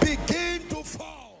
begin to fall.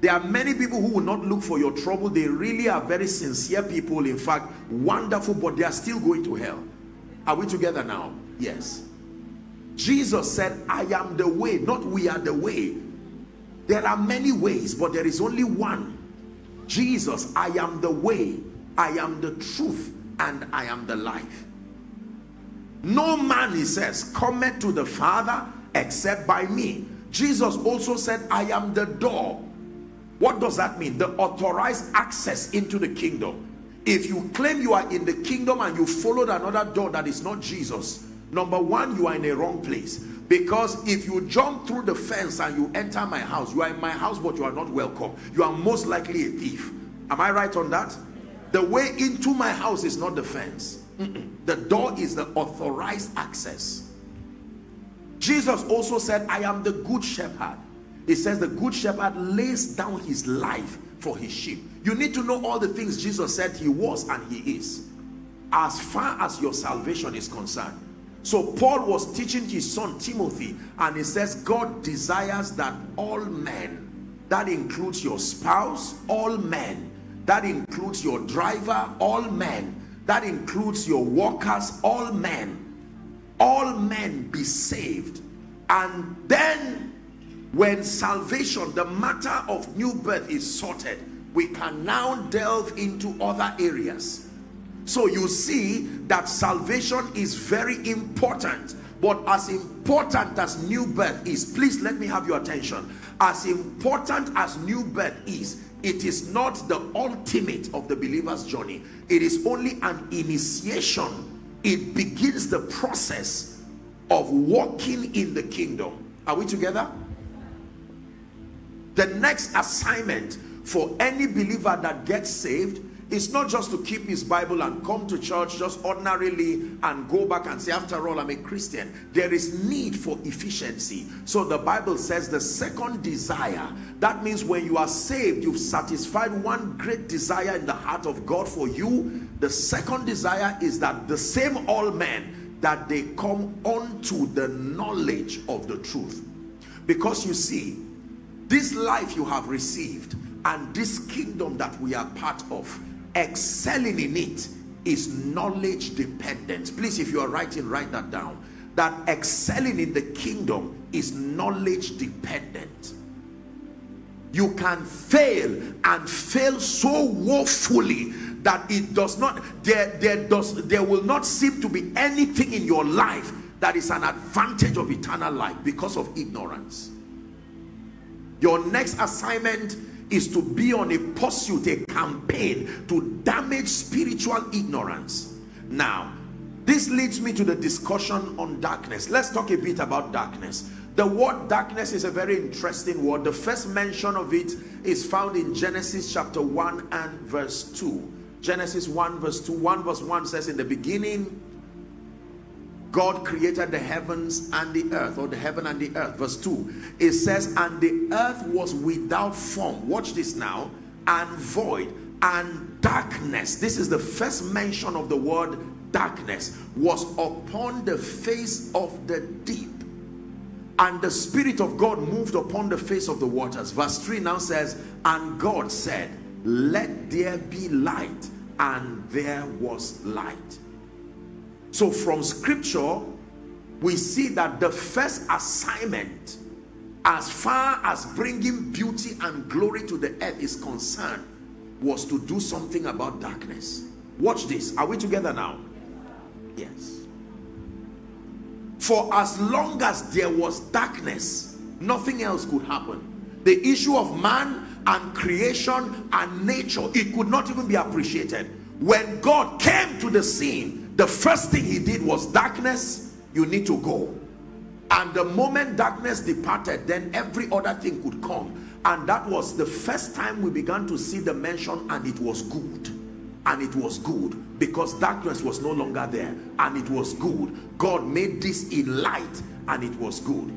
There are many people who will not look for your trouble. They really are very sincere people, in fact, wonderful, but they are still going to hell. Are we together now? Yes. Jesus said, I am the way, not we are the way. There are many ways, but there is only one. Jesus, I am the way, I am the truth, and I am the life. No man, he says, cometh to the Father except by me. Jesus also said, I am the door. What does that mean? The authorized access into the kingdom. If you claim you are in the kingdom and you followed another door that is not Jesus, number one, you are in a wrong place. Because if you jump through the fence and you enter my house, you are in my house, but you are not welcome. You are most likely a thief. Am I right on that? The way into my house is not the fence. The door is the authorized access. Jesus also said, I am the good shepherd. It says the good shepherd lays down his life for his sheep. You need to know all the things Jesus said he was and he is, as far as your salvation is concerned. So Paul was teaching his son Timothy, and he says God desires that all men, that includes your spouse, all men, that includes your driver, all men, that includes your workers, all men be saved. And then when salvation, the matter of new birth, is sorted, we can now delve into other areas. So you see that salvation is very important, but as important as new birth is, please let me have your attention. As important as new birth is, it is not the ultimate of the believer's journey. It is only an initiation. It begins the process of walking in the kingdom. Are we together? The next assignment for any believer that gets saved is not just to keep his Bible and come to church just ordinarily and go back and say, after all, I'm a Christian. There is need for efficiency. So the Bible says the second desire, that means when you are saved, you've satisfied one great desire in the heart of God for you. The second desire is that the same all men, that they come unto the knowledge of the truth. Because you see, this life you have received and this kingdom that we are part of, excelling in it is knowledge dependent. Please, if you are writing, write that down. That excelling in the kingdom is knowledge dependent. You can fail, and fail so woefully that it does not, there will not seem to be anything in your life that is an advantage of eternal life because of ignorance. Your next assignment is to be on a pursuit, a campaign to damage spiritual ignorance. Now, this leads me to the discussion on darkness. Let's talk a bit about darkness. The word darkness is a very interesting word. The first mention of it is found in Genesis chapter 1 and verse 2. Genesis 1 verse 2. 1 verse 1 says, in the beginning, God created the heavens and the earth, or the heaven and the earth. Verse 2, it says, and the earth was without form, watch this now, and void, and darkness, this is the first mention of the word darkness, was upon the face of the deep, and the Spirit of God moved upon the face of the waters. Verse 3 now says, and God said, let there be light, and there was light. So from scripture, we see that the first assignment as far as bringing beauty and glory to the earth is concerned was to do something about darkness. Watch this. Are we together now? Yes. For as long as there was darkness, nothing else could happen. The issue of man and creation and nature, it could not even be appreciated. When God came to the scene, the first thing he did was, darkness, you need to go. And the moment darkness departed, then every other thing could come. And that was the first time we began to see the mention, and it was good. And it was good, because darkness was no longer there, and it was good. God made this in light, and it was good.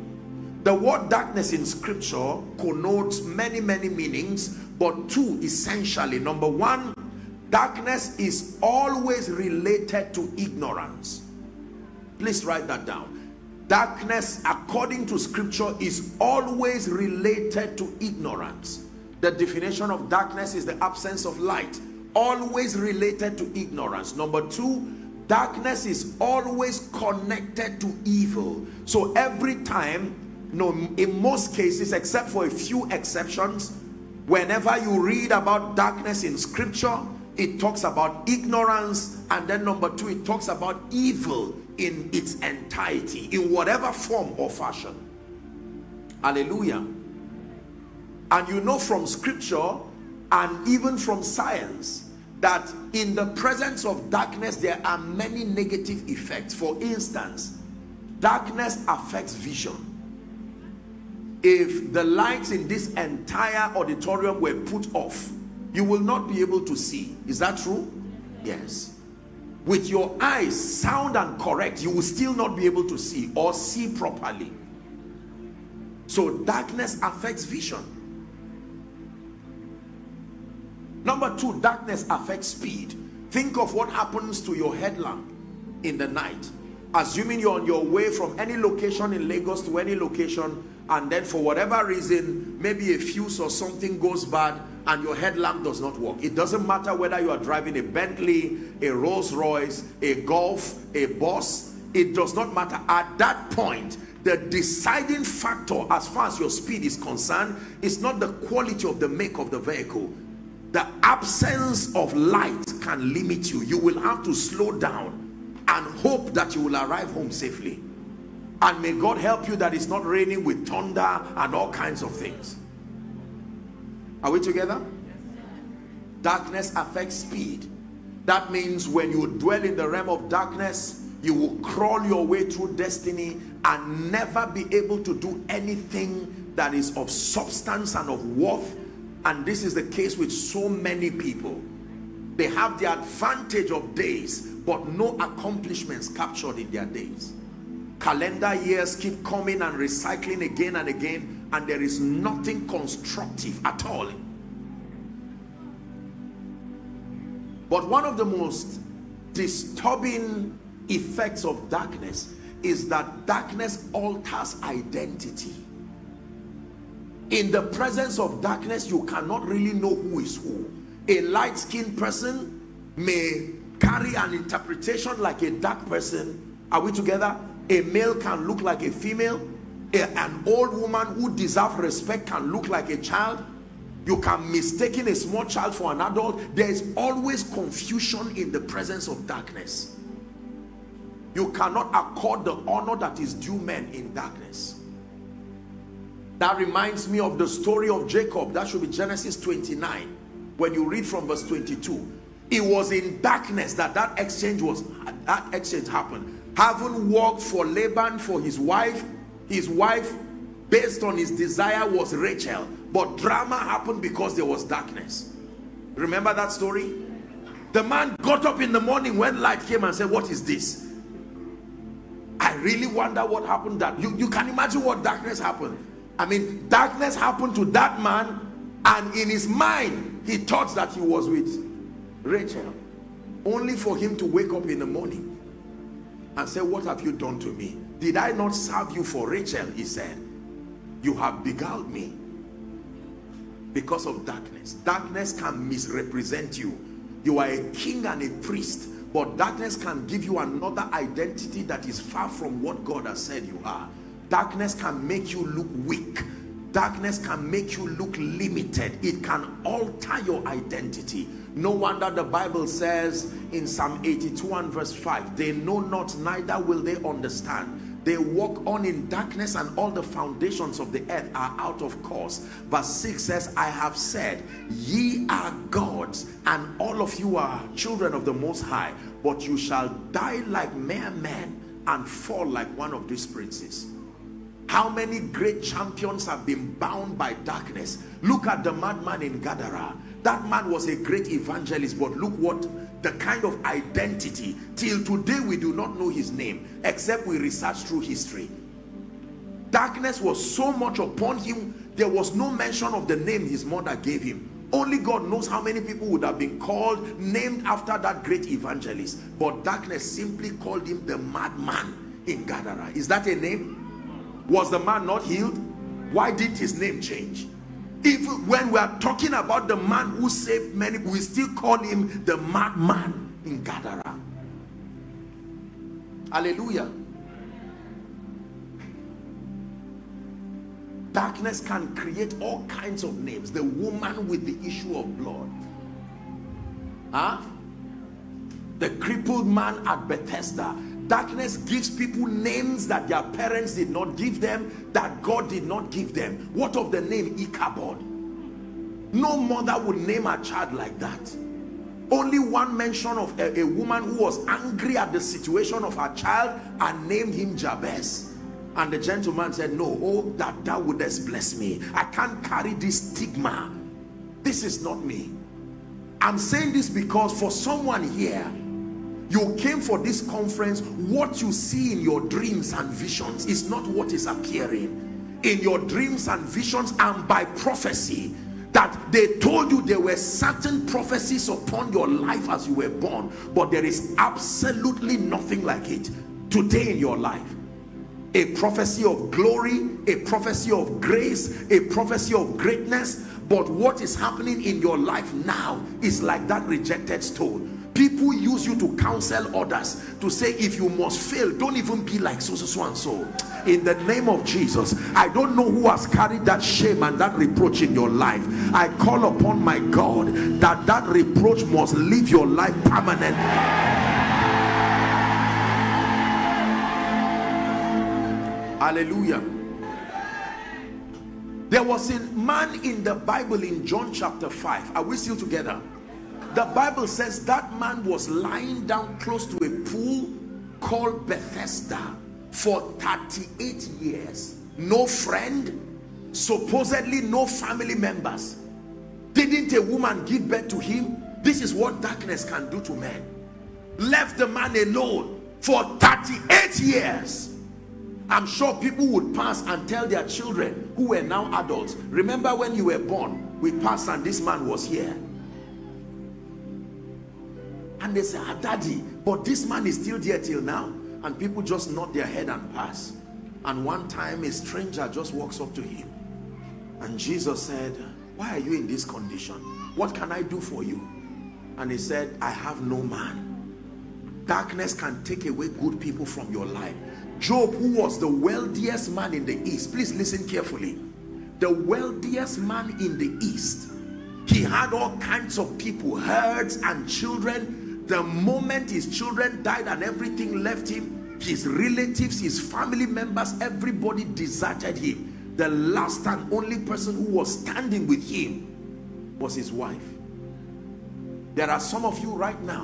The word darkness in scripture connotes many meanings, but two essentially. Number one, darkness is always related to ignorance. Please write that down. Darkness, according to scripture, is always related to ignorance. The definition of darkness is the absence of light. Always related to ignorance. Number two, darkness is always connected to evil. So every time, in most cases, except for a few exceptions, whenever you read about darkness in scripture, it talks about ignorance, and then number two, it talks about evil in its entirety, in whatever form or fashion. Hallelujah. And you know from scripture, and even from science, that in the presence of darkness, there are many negative effects. For instance, darkness affects vision. If the lights in this entire auditorium were put off, you will not be able to see. Is that true? Yes. With your eyes sound and correct, you will still not be able to see or see properly. So darkness affects vision. Number two, darkness affects speed. Think of what happens to your headlamp in the night. Assuming you're on your way from any location in Lagos to any location, and then for whatever reason, maybe a fuse or something goes bad and your headlamp does not work. It doesn't matter whether you are driving a Bentley, a Rolls Royce, a Golf, a bus. It does not matter. At that point, the deciding factor as far as your speed is concerned is not the quality of the make of the vehicle. The absence of light can limit you. You will have to slow down and hope that you will arrive home safely. And may God help you that it's not raining with thunder and all kinds of things. Are we together? Yes. Darkness affects speed. That means when you dwell in the realm of darkness, you will crawl your way through destiny and never be able to do anything that is of substance and of worth. And this is the case with so many people. They have the advantage of days, but no accomplishments captured in their days. Calendar years keep coming and recycling again and again, and there is nothing constructive at all. But one of the most disturbing effects of darkness is that darkness alters identity. In the presence of darkness, you cannot really know who is who. A light-skinned person may carry an interpretation like a dark person. Are we together? A male can look like a female. An old woman who deserves respect can look like a child. You can mistake a small child for an adult. There is always confusion in the presence of darkness. You cannot accord the honor that is due men in darkness. That reminds me of the story of Jacob. That should be Genesis 29. When you read from verse 22, it was in darkness that that exchange happened. Having worked for Laban for his wife, based on his desire, was Rachel. But drama happened because there was darkness. Remember that story? The man got up in the morning when light came and said, "What is this?" I really wonder what happened. That you can imagine what darkness happened. I mean, darkness happened to that man, and in his mind, he thought that he was with Rachel, only for him to wake up in the morning and say, "What have you done to me? Did I not serve you for Rachel?" He said, "You have beguiled me." Because of darkness. Darkness can misrepresent you. You are a king and a priest, but darkness can give you another identity that is far from what God has said you are. Darkness can make you look weak. Darkness can make you look limited. It can alter your identity. No wonder the Bible says in Psalm 82 and verse 5, "They know not, neither will they understand. They walk on in darkness, and all the foundations of the earth are out of course. Verse 6 says, I have said, ye are gods, and all of you are children of the Most High, but you shall die like mere men and fall like one of these princes. How many great champions have been bound by darkness? Look at the madman in Gadara. That man was a great evangelist, but look what the kind of identity. Till today we do not know his name, except we research through history. Darkness was so much upon him, there was no mention of the name his mother gave him. Only God knows how many people would have been called, named after that great evangelist. But darkness simply called him the madman in Gadara. Is that a name? Was the man not healed? Why didn't his name change? Even when we are talking about the man who saved many, we still call him the madman in Gadara. Hallelujah. Darkness can create all kinds of names. The woman with the issue of blood. Huh? The crippled man at Bethesda. Darkness gives people names that their parents did not give them, that God did not give them. What of the name Ichabod? No mother would name a child like that. Only one mention of a woman who was angry at the situation of her child and named him Jabez. And the gentleman said, no, oh, that thou wouldest bless me. I can't carry this stigma. This is not me. I'm saying this because for someone here, you came for this conference. What you see in your dreams and visions is not what is appearing. In your dreams and visions and by prophecy, that they told you there were certain prophecies upon your life as you were born, but there is absolutely nothing like it today in your life. A prophecy of glory, a prophecy of grace, a prophecy of greatness, but what is happening in your life now is like that rejected stone. People use you to counsel others, to say if you must fail, don't even be like so and so. In the name of Jesus, I don't know who has carried that shame and that reproach in your life. I call upon my God that that reproach must leave your life permanently. Hallelujah. There was a man in the Bible in John chapter 5. Are we still together? The Bible says that man was lying down close to a pool called Bethesda for 38 years. No friend, supposedly no family members. Didn't a woman give birth to him? This is what darkness can do to men. Left the man alone for 38 years. I'm sure people would pass and tell their children who were now adults, remember when you were born, we passed and this man was here. And they say, ah, daddy, but this man is still there till now. And people just nod their head and pass. And one time a stranger just walks up to him. And Jesus said, why are you in this condition? What can I do for you? And he said, I have no man. Darkness can take away good people from your life. Job, who was the wealthiest man in the East, please listen carefully. The wealthiest man in the East. He had all kinds of people, herds and children. The moment his children died and everything left him, his relatives, his family members, everybody deserted him. The last and only person who was standing with him was his wife. There are some of you right now,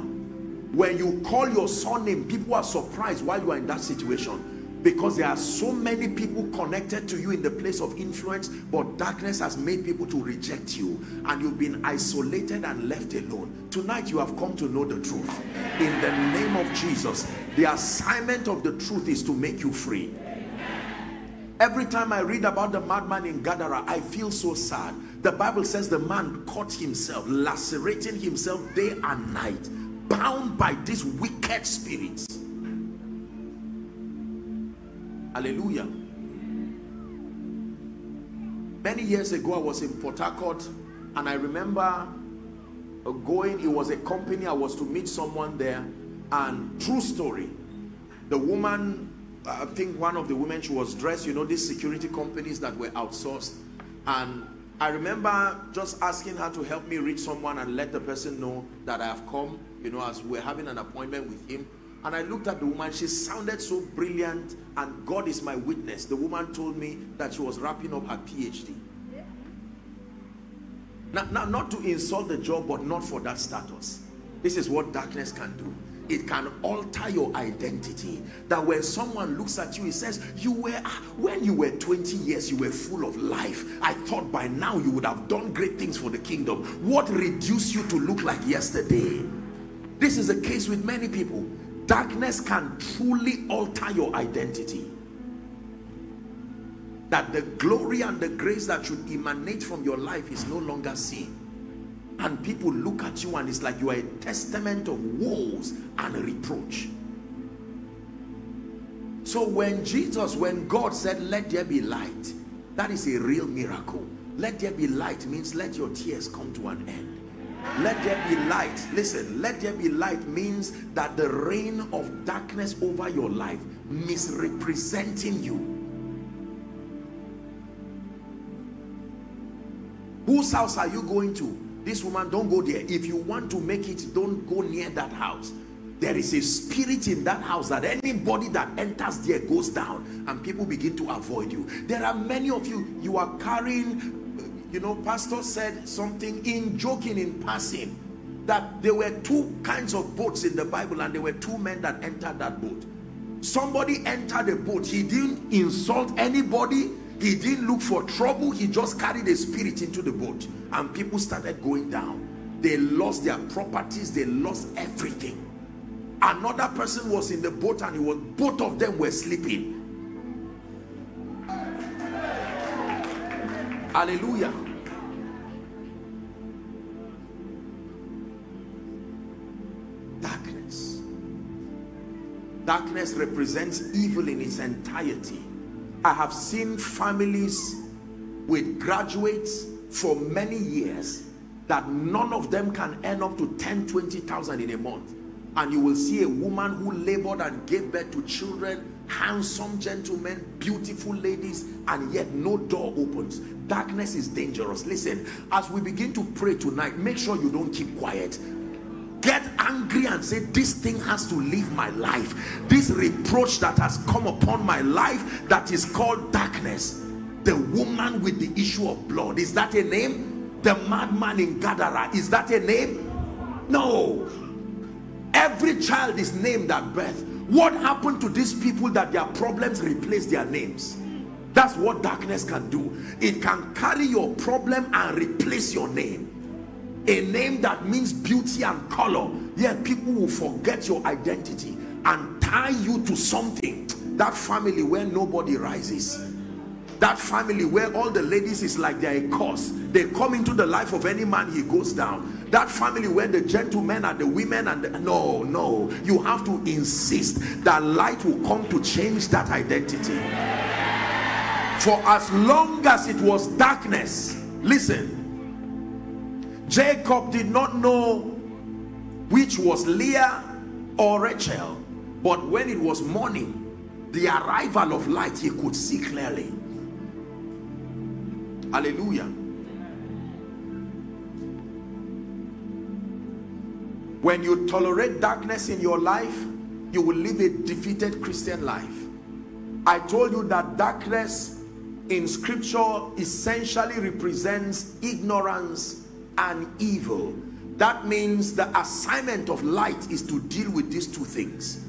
when you call your surname, people are surprised while you are in that situation, because there are so many people connected to you in the place of influence, but darkness has made people to reject you, and you've been isolated and left alone. Tonight you have come to know the truth. In the name of Jesus, the assignment of the truth is to make you free. Every time I read about the madman in Gadara, I feel so sad. The Bible says the man caught himself, lacerating himself day and night, bound by these wicked spirits. Hallelujah. Many years ago, I was in Port Harcourt, and I remember going, it was a company, I was to meet someone there, and true story, the woman, I think one of the women, she was dressed, you know, these security companies that were outsourced, and I remember just asking her to help me reach someone and let the person know that I have come, you know, as we're having an appointment with him. And I looked at the woman. She sounded so brilliant, and God is my witness, the woman told me that she was wrapping up her PhD. Yeah. Now, not to insult the job, but not for that status. This is what darkness can do. It can alter your identity, that when someone looks at you, he says, you were, when you were 20 years, you were full of life. I thought by now you would have done great things for the kingdom. What reduced you to look like yesterday? This is the case with many people. Darkness can truly alter your identity, that the glory and the grace that should emanate from your life is no longer seen. And people look at you and it's like you are a testament of woes and reproach. So when God said, let there be light, that is a real miracle. Let there be light means let your tears come to an end. Let there be light. Listen, let there be light means that the reign of darkness over your life, misrepresenting you. Whose house are you going to? This woman, don't go there. If you want to make it, don't go near that house. There is a spirit in that house that anybody that enters there goes down, and people begin to avoid you. There are many of you, you are carrying, you know, pastor said something in joking, in passing, that there were two kinds of boats in the Bible, and there were two men that entered that boat. Somebody entered a boat. He didn't insult anybody. He didn't look for trouble. He just carried a spirit into the boat, and people started going down. They lost their properties. They lost everything. Another person was in the boat, and both of them were sleeping. Hallelujah. Darkness. Darkness represents evil in its entirety. I have seen families with graduates for many years that none of them can earn up to 10,000 to 20,000 in a month, and you will see a woman who labored and gave birth to children, handsome gentlemen, beautiful ladies, and yet no door opens. Darkness is dangerous. Listen, as we begin to pray tonight, make sure you don't keep quiet. Get angry and say, this thing has to leave my life. This reproach that has come upon my life, that is called darkness. The woman with the issue of blood, is that a name? The madman in Gadara, is that a name? No. Every child is named at birth. What happened to these people that their problems replace their names? That's what darkness can do. It can carry your problem and replace your name. A name that means beauty and color, yet people will forget your identity and tie you to something. That family where nobody rises, that family where all the ladies is like they're a curse, they come into the life of any man, he goes down. That family where the gentlemen and the women and no, you have to insist that light will come to change that identity. For as long as it was darkness, listen, Jacob did not know which was Leah or Rachel, but when it was morning, the arrival of light, he could see clearly. Hallelujah. When you tolerate darkness in your life, you will live a defeated Christian life. I told you that darkness in scripture essentially represents ignorance and evil. That means the assignment of light is to deal with these two things,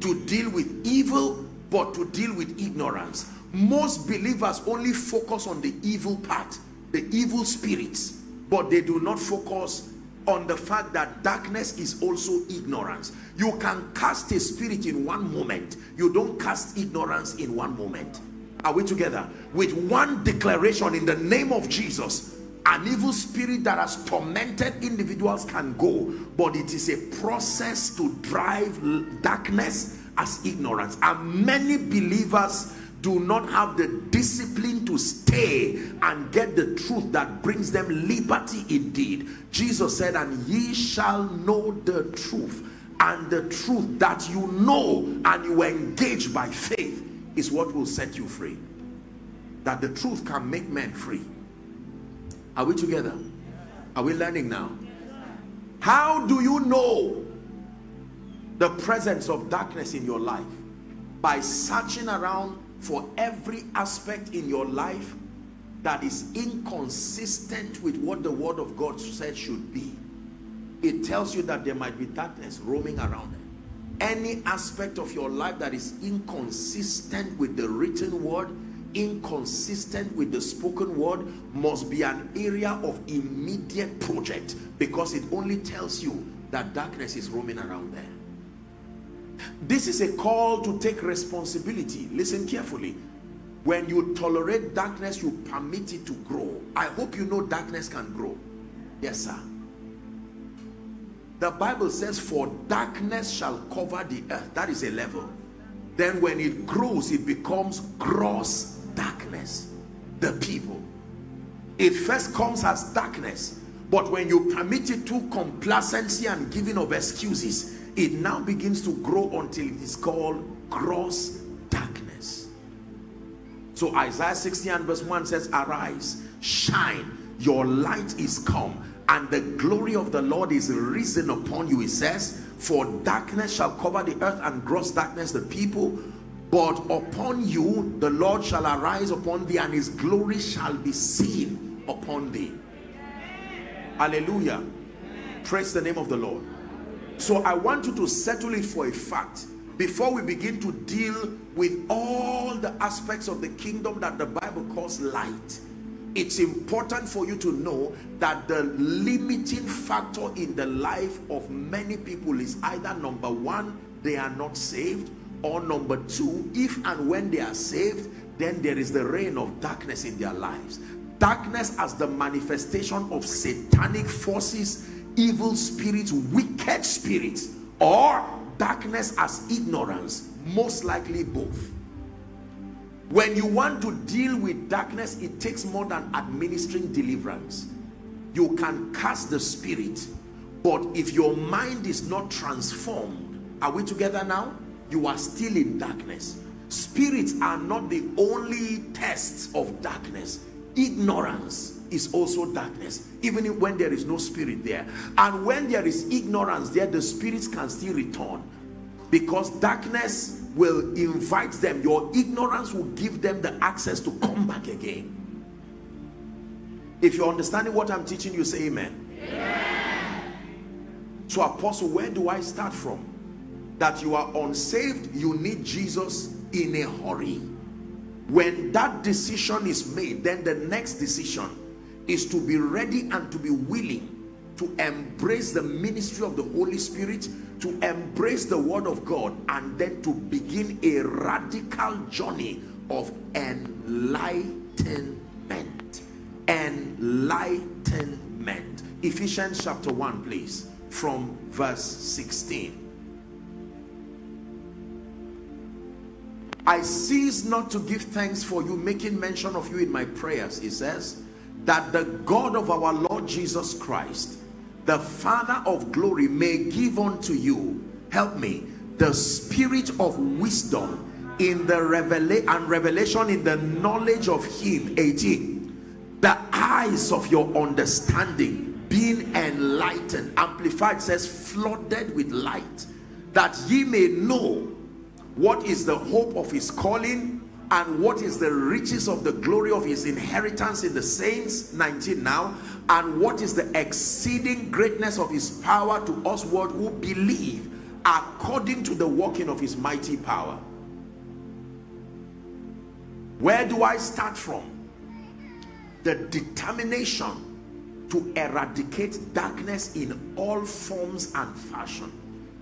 to deal with evil, but to deal with ignorance. Most believers only focus on the evil part, the evil spirits, but they do not focus on the fact that darkness is also ignorance. You can cast a spirit in one moment, you don't cast ignorance in one moment. Are we together? With one declaration in the name of Jesus, an evil spirit that has tormented individuals can go, but it is a process to drive darkness as ignorance. And many believers do not have the discipline to stay and get the truth that brings them liberty indeed. Jesus said, and ye shall know the truth, and the truth that you know and you engage by faith is what will set you free. That the truth can make men free. Are we together? Are we learning now? How do you know the presence of darkness in your life by searching around for every aspect in your life that is inconsistent with what the word of God said should be. It tells you that there might be darkness roaming around. Any aspect of your life that is inconsistent with the written word, inconsistent with the spoken word, must be an area of immediate project, because it only tells you that darkness is roaming around there. This is a call to take responsibility. Listen carefully. When you tolerate darkness, you permit it to grow. I hope you know darkness can grow. Yes, sir. The Bible says, for darkness shall cover the earth. That is a level. Then when it grows, it becomes gross darkness. The people. It first comes as darkness. But when you permit it to complacency and giving of excuses, it now begins to grow until it is called gross darkness. So Isaiah 60 and verse 1 says, arise, shine, your light is come, and the glory of the Lord is risen upon you. It says, for darkness shall cover the earth, and gross darkness the people. But upon you the Lord shall arise upon thee, and his glory shall be seen upon thee. Hallelujah. Praise the name of the Lord. So I want you to settle it for a fact before we begin to deal with all the aspects of the kingdom that the Bible calls light. It's important for you to know that the limiting factor in the life of many people is either, number one, they are not saved, or number two, if and when they are saved, then there is the reign of darkness in their lives. Darkness as the manifestation of satanic forces, evil spirits, wicked spirits, or darkness as ignorance, most likely both. When you want to deal with darkness, it takes more than administering deliverance. You can cast the spirit, but if your mind is not transformed, are we together now? You are still in darkness. Spirits are not the only tests of darkness. Ignorance is also darkness, even when there is no spirit there. And when there is ignorance there, the spirits can still return, because darkness will invite them. Your ignorance will give them the access to come back again. If you're understanding what I'm teaching, you say amen. Amen. So, Apostle, where do I start from? That you are unsaved, you need Jesus in a hurry. When that decision is made, then the next decision is to be ready and to be willing to embrace the ministry of the Holy Spirit, to embrace the word of God, and then to begin a radical journey of enlightenment. Enlightenment. Ephesians chapter 1, please, from verse 16. I cease not to give thanks for you, making mention of you in my prayers, it says, that the God of our Lord Jesus Christ, the Father of glory, may give unto you, help me, the spirit of wisdom in the revelation in the knowledge of him. 18, the eyes of your understanding being enlightened. Amplified says, flooded with light, that ye may know what is the hope of his calling, and what is the riches of the glory of his inheritance in the saints. 19 now, and what is the exceeding greatness of his power to us who believe, according to the working of his mighty power. Where do I start from? The determination to eradicate darkness in all forms and fashion.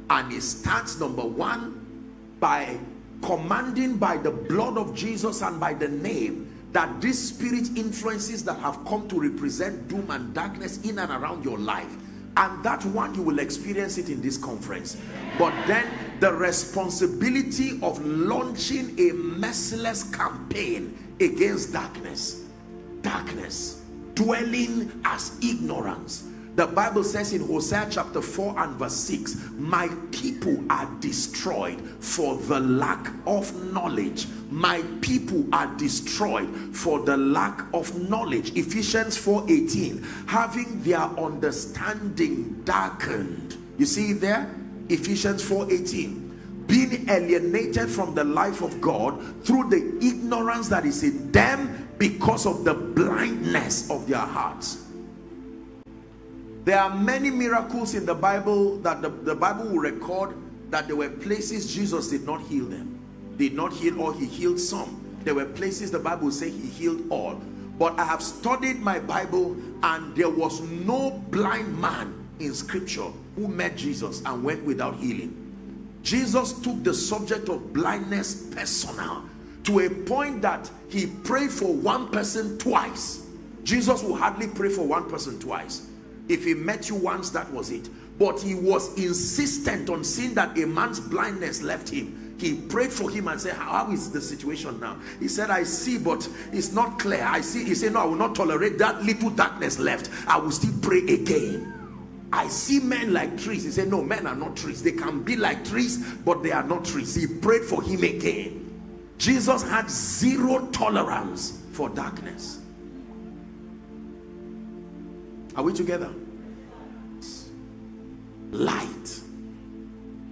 And it starts, number one, by commanding by the blood of Jesus and by the name that these spirit influences that have come to represent doom and darkness in and around your life. And that one, you will experience it in this conference. But then the responsibility of launching a merciless campaign against darkness. Darkness, dwelling as ignorance. The Bible says in Hosea chapter 4 and verse 6, my people are destroyed for the lack of knowledge. My people are destroyed for the lack of knowledge. Ephesians 4:18, having their understanding darkened. You see there? Ephesians 4:18, being alienated from the life of God through the ignorance that is in them because of the blindness of their hearts. There are many miracles in the Bible that the Bible will record that there were places Jesus did not heal them. Did not heal all, he healed some. There were places the Bible says he healed all. But I have studied my Bible and there was no blind man in scripture who met Jesus and went without healing. Jesus took the subject of blindness personal to a point that he prayed for one person twice. Jesus will hardly pray for one person twice. If he met you once, that was it. But he was insistent on seeing that a man's blindness left him. He prayed for him and said, how is the situation now? He said, I see, but it's not clear. I see. He said, no, I will not tolerate that little darkness left. I will still pray again. I see men like trees. He said, no, men are not trees. They can be like trees, but they are not trees. He prayed for him again. Jesus had zero tolerance for darkness. Are we together? Light.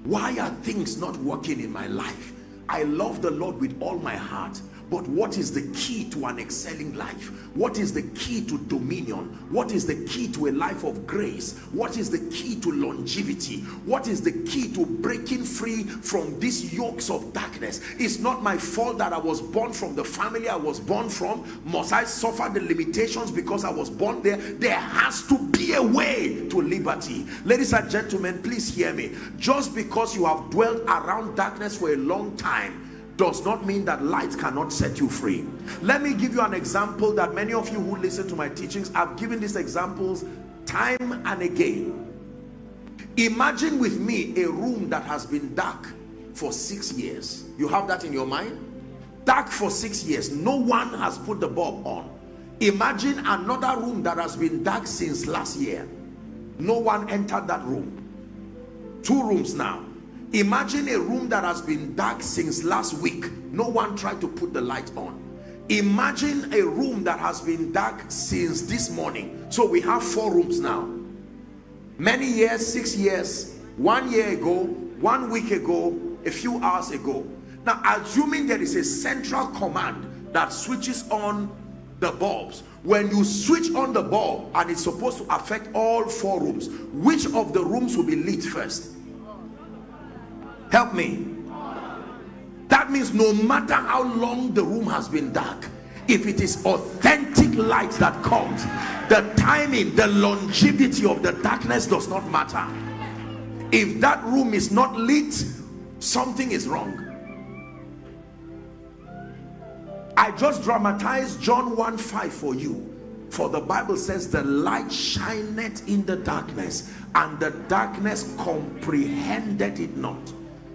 Why are things not working in my life? I love the Lord with all my heart, but what is the key to an excelling life? What is the key to dominion? What is the key to a life of grace? What is the key to longevity? What is the key to breaking free from these yokes of darkness? It's not my fault that I was born from the family I was born from. Must I suffer the limitations because I was born there? There has to be a way to liberty. Ladies and gentlemen, please hear me. Just because you have dwelt around darkness for a long time does not mean that light cannot set you free. Let me give you an example that many of you who listen to my teachings, I've given these examples time and again. Imagine with me a room that has been dark for 6 years. You have that in your mind? Dark for 6 years. No one has put the bulb on. Imagine another room that has been dark since last year. No one entered that room. Two rooms now. Imagine a room that has been dark since last week. No one tried to put the light on. Imagine a room that has been dark since this morning. So we have 4 rooms now. Many years, 6 years, 1 year ago, 1 week ago, a few hours ago. Now, assuming there is a central command that switches on the bulbs. When you switch on the bulb and it's supposed to affect all 4 rooms, which of the rooms will be lit first? Help me. That means no matter how long the room has been dark, if it is authentic light that comes, the timing, the longevity of the darkness does not matter. If that room is not lit, something is wrong. I just dramatized John 1:5 for you. For the Bible says, the light shineth in the darkness, and the darkness comprehended it not.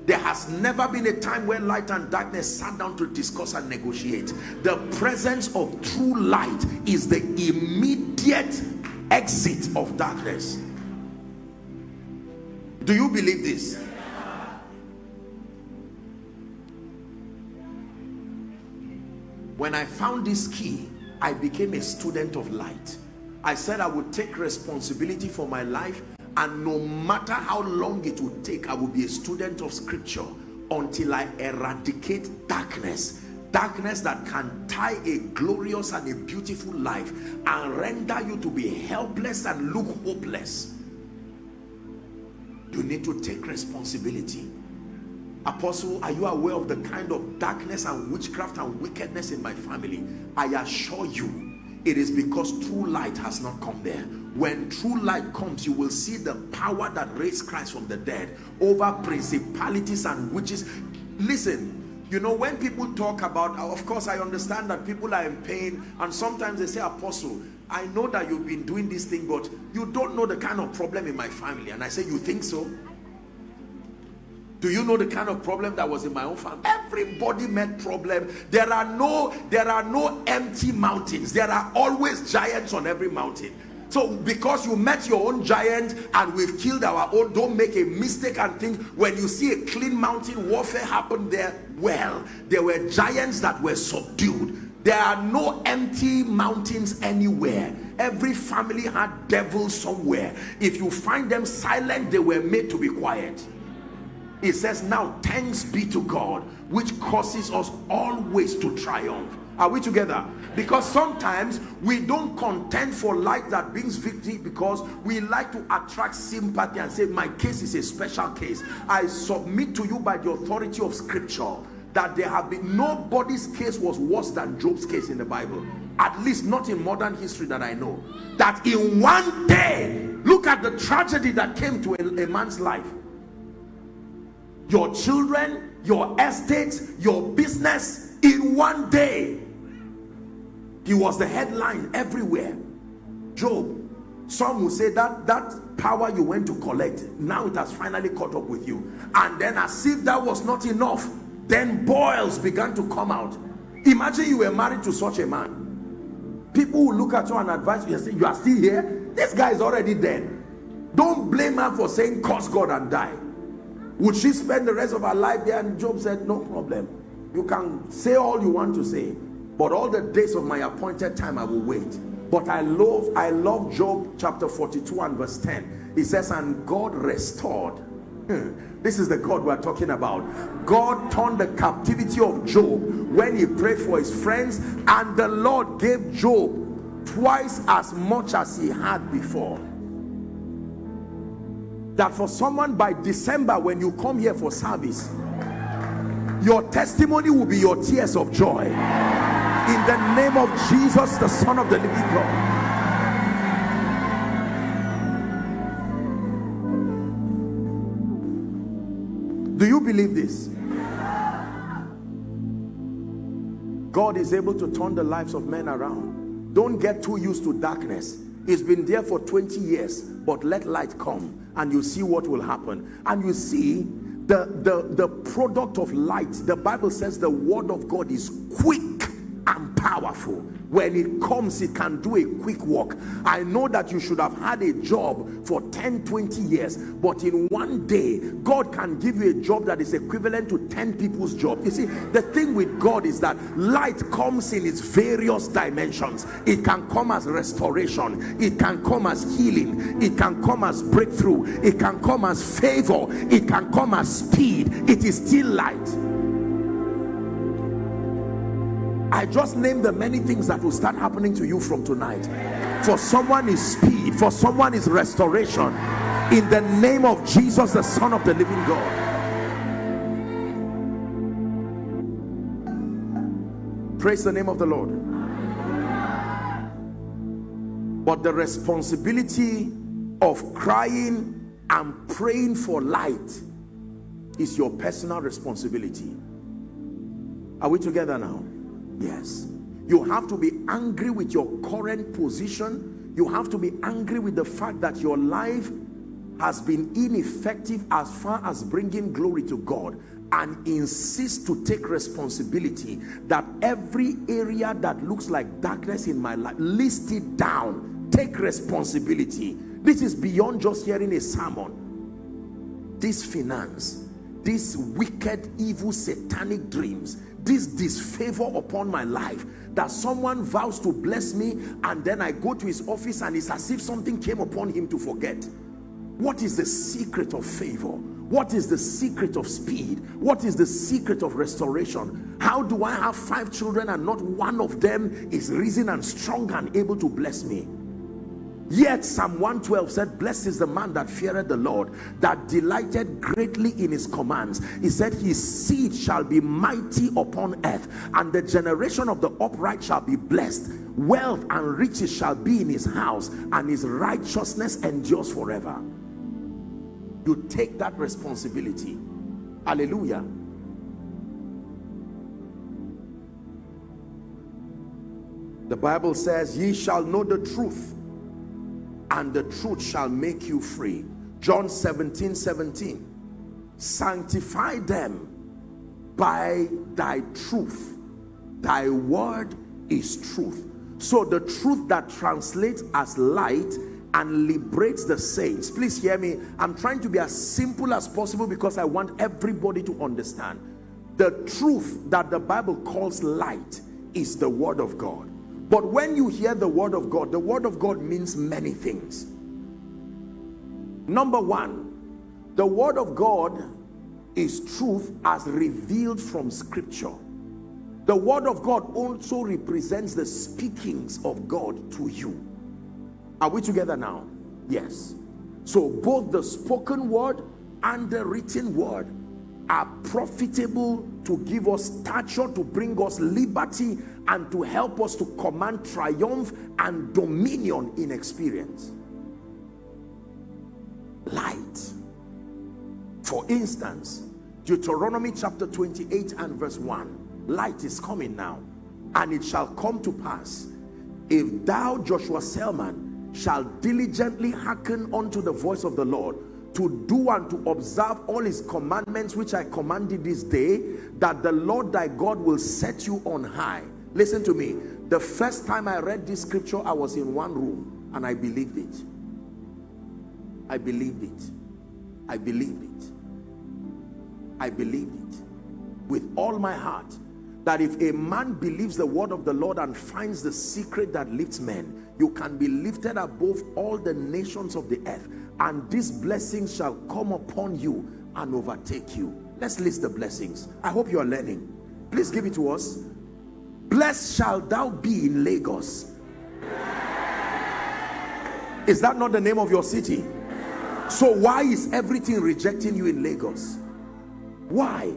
There has never been a time where light and darkness sat down to discuss and negotiate. The presence of true light is the immediate exit of darkness. Do you believe this? When I found this key, I became a student of light. I said I would take responsibility for my life, and no matter how long it would take, I will be a student of scripture until I eradicate darkness. Darkness that can tie a glorious and a beautiful life and render you to be helpless and look hopeless. You need to take responsibility. Apostle, are you aware of the kind of darkness and witchcraft and wickedness in my family? I assure you, it is because true light has not come there. When true light comes, you will see the power that raised Christ from the dead over principalities and witches. Listen, you know, when people talk about, of course, I understand that people are in pain, and sometimes they say, Apostle, I know that you've been doing this thing, but you don't know the kind of problem in my family. And I say, you think so? Do you know the kind of problem that was in my own family? Everybody met problem. There are no empty mountains. There are always giants on every mountain. So because you met your own giant and we've killed our own, don't make a mistake and think when you see a clean mountain, warfare happened there. Well, there were giants that were subdued. There are no empty mountains anywhere. Every family had devils somewhere. If you find them silent, they were made to be quiet. It says, now thanks be to God, which causes us always to triumph. Are we together? Because sometimes we don't contend for life that brings victory because we like to attract sympathy and say, my case is a special case. I submit to you by the authority of scripture that there have been, nobody's case was worse than Job's case in the Bible. At least not in modern history that I know. That in one day, look at the tragedy that came to a man's life. Your children, your estates, your business, in one day. He was the headline everywhere. Job. Some will say that that power you went to collect, now it has finally caught up with you. And then as if that was not enough, then boils began to come out. Imagine you were married to such a man. People will look at you and advise you, you are still here? This guy is already dead. Don't blame her for saying, curse God and die. Would she spend the rest of her life there? And Job said, no problem. You can say all you want to say, but all the days of my appointed time I will wait. But I love Job chapter 42 and verse 10. It says, and God restored. This is the God we're talking about. God turned the captivity of Job when he prayed for his friends, and the Lord gave Job twice as much as he had before. That for someone, by December when you come here for service, your testimony will be your tears of joy. In the name of Jesus, the Son of the living God. Do you believe this? God is able to turn the lives of men around. Don't get too used to darkness. It's been there for 20 years, but let light come and you see what will happen. And you see the product of light. The Bible says the word of God is quick and powerful. When it comes, it can do a quick walk. I know that you should have had a job for 10-20 years, but in one day God can give you a job that is equivalent to 10 people's job. You see, the thing with God is that light comes in its various dimensions. It can come as restoration, it can come as healing, it can come as breakthrough, it can come as favor, it can come as speed. It is still light. I just named the many things that will start happening to you from tonight. For someone is speed, for someone is restoration. In the name of Jesus, the Son of the living God. Praise the name of the Lord. But the responsibility of crying and praying for light is your personal responsibility. Are we together now? Yes. You have to be angry with your current position. You have to be angry with the fact that your life has been ineffective as far as bringing glory to God, and insist to take responsibility that every area that looks like darkness in my life, list it down, take responsibility. This is beyond just hearing a sermon. This finance, these wicked, evil, satanic dreams, this disfavor upon my life, that someone vows to bless me and then I go to his office and it's as if something came upon him to forget. What is the secret of favor? What is the secret of speed? What is the secret of restoration? How do I have 5 children and not one of them is risen and strong and able to bless me? Yet Psalm 112 said, blessed is the man that feareth the Lord, that delighted greatly in his commands. He said, his seed shall be mighty upon earth, and the generation of the upright shall be blessed. Wealth and riches shall be in his house, and his righteousness endures forever. You take that responsibility. Hallelujah. The Bible says, ye shall know the truth, and the truth shall make you free. John 17:17. Sanctify them by thy truth. Thy word is truth. So the truth that translates as light and liberates the saints. Please hear me. I'm trying to be as simple as possible because I want everybody to understand. The truth that the Bible calls light is the word of God. But when you hear the word of God means many things. Number one, the word of God is truth as revealed from Scripture. The Word of God also represents the speakings of God to you. Are we together now? Yes. So both the spoken word and the written word are profitable to give us stature, to bring us liberty, and to help us to command triumph and dominion in experience. Light. For instance, Deuteronomy chapter 28 and verse 1. Light is coming now. And it shall come to pass, if thou, Joshua Selman, shall diligently hearken unto the voice of the Lord, to do and to observe all his commandments which I commanded this day, that the Lord thy God will set you on high. Listen to me. The first time I read this scripture, I was in one room and I believed it. I believed it. I believed it. I believed it with all my heart, that if a man believes the word of the Lord and finds the secret that lifts men, you can be lifted above all the nations of the earth, and these blessings shall come upon you and overtake you. Let's list the blessings. I hope you are learning. Please give it to us. Blessed shall thou be in Lagos. Is that not the name of your city? So why is everything rejecting you in Lagos? Why?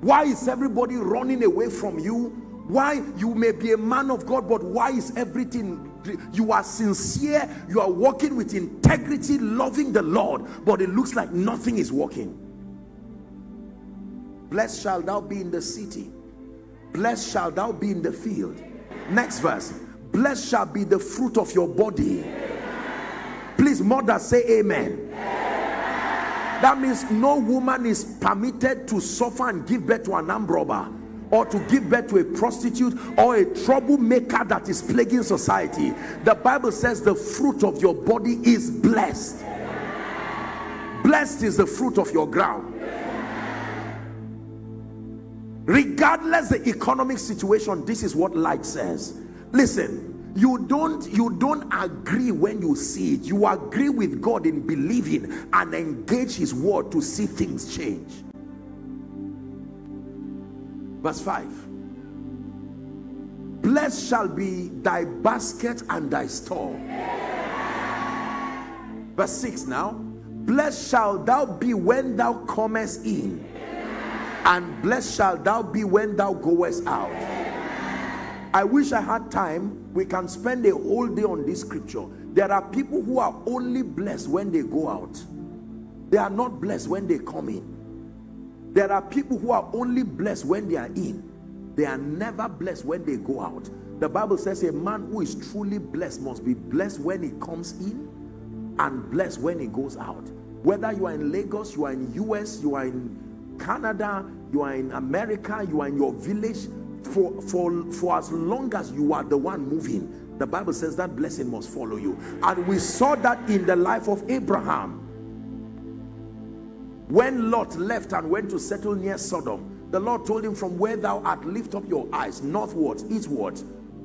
Why is everybody running away from you? Why? You may be a man of God, but why is everything? You are sincere, you are walking with integrity, loving the Lord, but it looks like nothing is working. Blessed shall thou be in the city. Blessed shall thou be in the field. Next verse. Blessed shall be the fruit of your body. Please, mother, say amen. That means no woman is permitted to suffer and give birth to an armed robber, or to give birth to a prostitute or a troublemaker that is plaguing society. The Bible says the fruit of your body is blessed. Blessed is the fruit of your ground. Regardless the economic situation, this is what light says. Listen. You don't agree when you see it. You agree with God in believing and engage his word to see things change. Verse 5. Blessed shall be thy basket and thy store. Verse 6 now. Blessed shall thou be when thou comest in, and blessed shall thou be when thou goest out. I wish I had time. We can spend a whole day on this scripture. There are people who are only blessed when they go out. They are not blessed when they come in. There are people who are only blessed when they are in. They are never blessed when they go out. The Bible says a man who is truly blessed must be blessed when he comes in and blessed when he goes out. Whether you are in Lagos, you are in US, you are in Canada, you are in America, you are in your village, for as long as you are the one moving, the Bible says that blessing must follow you. And we saw that in the life of Abraham. When Lot left and went to settle near Sodom, the Lord told him, from where thou art, lift up your eyes northward, eastward,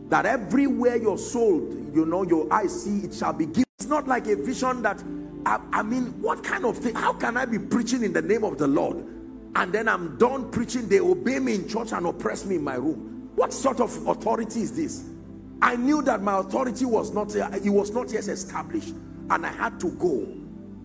that everywhere your soul, you know, your eyes see, it shall be given. It's not like a vision that, I mean, what kind of thing? How can I be preaching in the name of the Lord, and then I'm done preaching, they obey me in church and oppress me in my room? What sort of authority is this? I knew that my authority was not, it was not yet established, and I had to go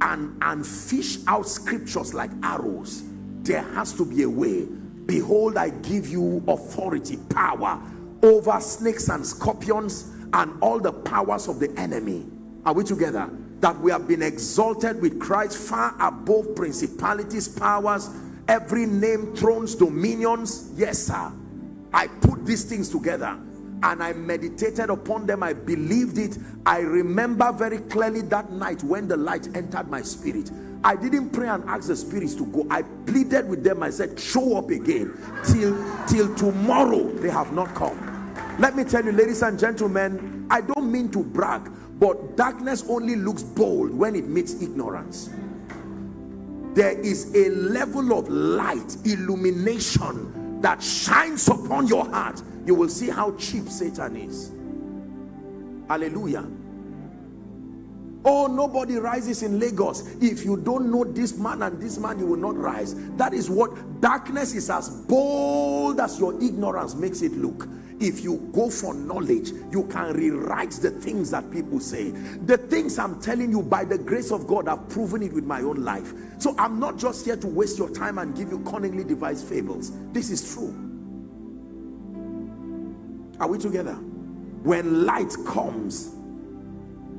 and fish out scriptures like arrows. There has to be a way. Behold, I give you authority, power over snakes and scorpions and all the powers of the enemy. Are we together? That we have been exalted with Christ far above principalities, powers, every name, thrones, dominions. Yes, sir. I put these things together and I meditated upon them. I believed it. I remember very clearly that night when the light entered my spirit. I didn't pray and ask the spirits to go. I pleaded with them. I said, show up again. Till tomorrow, they have not come. Let me tell you, ladies and gentlemen, I don't mean to brag, but darkness only looks bold when it meets ignorance. There is a level of light, illumination that shines upon your heart. You will see how cheap Satan is. Hallelujah. Oh, nobody rises in Lagos. If you don't know this man and this man, you will not rise. That is what darkness is, as bold as your ignorance makes it look. If you go for knowledge, you can rewrite the things that people say. The things I'm telling you, by the grace of God, I've proven it with my own life. So I'm not just here to waste your time and give you cunningly devised fables. This is true. Are we together? When light comes,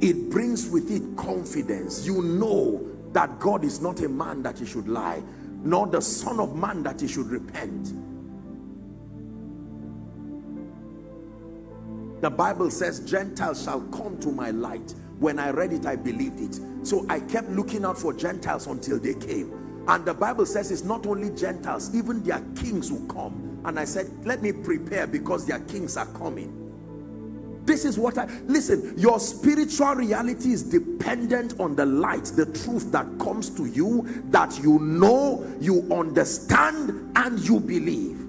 it brings with it confidence. You know that God is not a man that he should lie, nor the son of man that he should repent. The Bible says, Gentiles shall come to my light. When I read it, I believed it. So I kept looking out for Gentiles until they came. And the Bible says it's not only Gentiles, even their kings will come. And I said, let me prepare, because their kings are coming. This is what I... Listen, your spiritual reality is dependent on the light, the truth that comes to you, that you know, you understand, and you believe.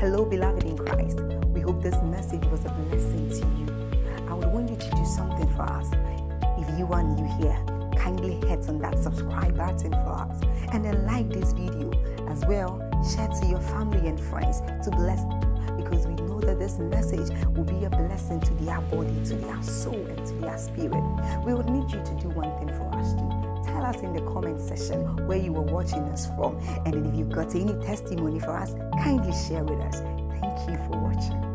Hello, beloved in Christ. We hope this message was a blessing to you. I would want you to do something for us. If you are new here, kindly hit on that subscribe button for us, and then like this video as well. Share to your family and friends to bless them, because we know that this message will be a blessing to their body, to their soul, and to their spirit. We would need you to do one thing for us too. Tell us in the comment section where you were watching us from, and then if you got any testimony for us, kindly share with us. Thank you for watching.